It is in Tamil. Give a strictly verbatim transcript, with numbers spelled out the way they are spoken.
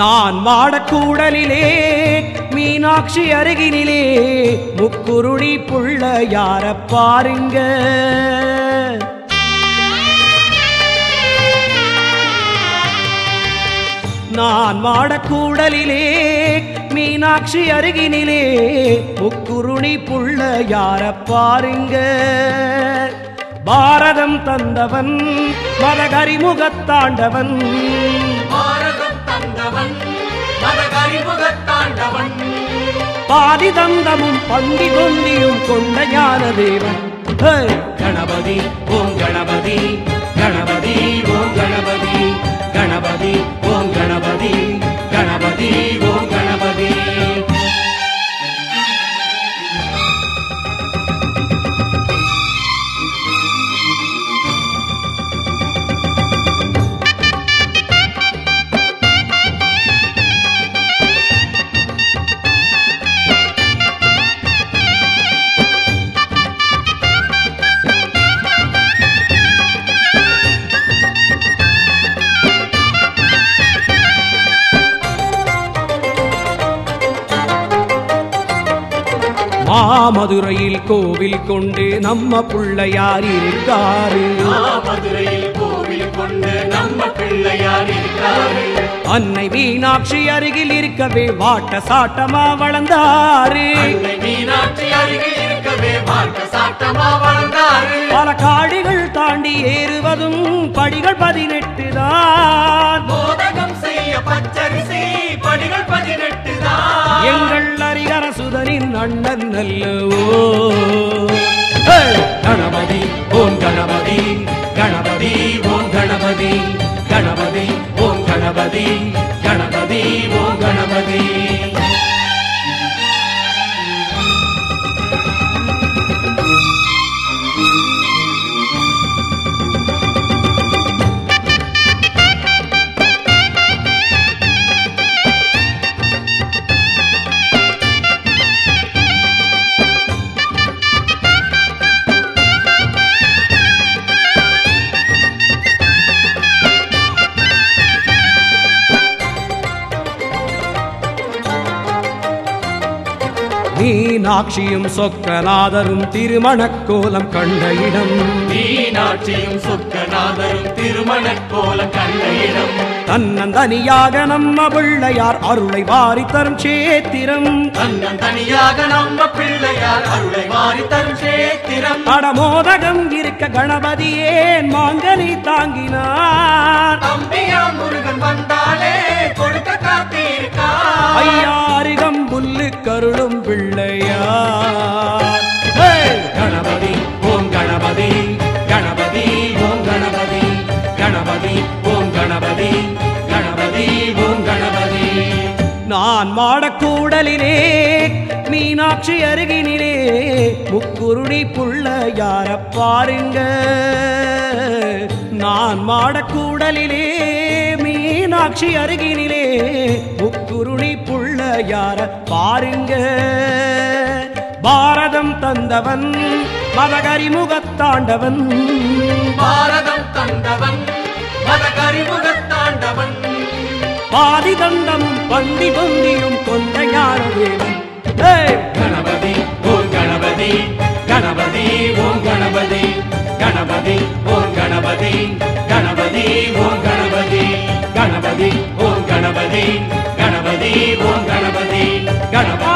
நான் மாடக்கூடலிலே மீனாட்சி அருகினிலே முக்குருளி பிள்ளையார பாருங்க. நான் மாடக்கூடலிலே மீனாட்சி அருகினிலே முக்குருளி பிள்ளையார பாருங்க. பாரதம் தந்தவன் மதகரிமுகத்தாண்டவன், பாதிதந்தமும் பங்கி கொண்டியும் கொண்ட ஞான தேவன் கணபதி ஓம் கணபதி கணபதி ஓம் கணபதி கணபதி ஓம் கணபதி கணபதி ஓம் கணபதி. மதுரையில் கோவில் கொண்டு நம்ம பிள்ளையார் இருக்காரு, அன்னை மீனாட்சி அருகில் இருக்கவே வாட்ட சாட்டமா வளர்ந்தாரு. பல காடிகள் தாண்டி ஏறுவதும் படிகள் பதினெட்டு தான், படிகள் பதினெட்டு தான். எங்கள் அரிகரசுதனின் அண்ணன் அல்லவோ கணபதி ஓம் கணபதி கணபதி ஓம் கணபதி கணபதி ஓம் கணபதி கணபதி ஓம் கணபதி. மீனாட்சியும் சொக்கநாதரும் திருமணக் கோலம் கண்ட இடம், மீனாட்சியும் சொக்கநாதரும் திருமணக் கோலம் கண்ட இடம். தன்னந்தனியாக நம்ம பிள்ளையார் அருளை வாரி தரும் சேத்திரம், தன்னந்தனியாக நம்ம பிள்ளையார் அருளை வாரி தரும் சேத்திரம். அடமோதகம் இருக்க கணபதியே மாங்கனி தாங்கினார், தம்பியா முருகன் வந்தாலே கொடுக்க காத்திருக்கார். ஐயா அருகம் புல்லு கருளும் பிள்ளையார் கணபதி ஓம் கணபதி கணபதி ஓம் கணபதி கணபதி ஓம் கணபதி கணபதி ஓம் கணபதி. நான் மாடக்கூடலிலே மீனாட்சி அருகினிலே முக்குருணி பிள்ளையார பாருங்க. நான் மாடக்கூடலிலே மீனாட்சி அருகினிலே முக்குருணி பிள்ளையார பாருங்க. பாரதம் தந்தவன் மதகரிமுகத்தாண்டவன், பாரதம் தந்தவன் மதகரிமுகத்தாண்டவன், பாதிதந்தமும் பந்தி பொந்தியும் கொண்ட ஞான தேவன் கணபதி ஓம் கணபதி கணபதி ஓம் கணபதி கணபதி ஓம் கணபதி கணபதி ஓம் கணபதி கணபதி ஓம் கணபதி கணபதி ஓம் கணபதி கணபதி.